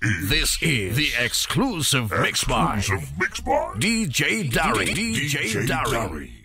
This is the exclusive mix by DJ Dary.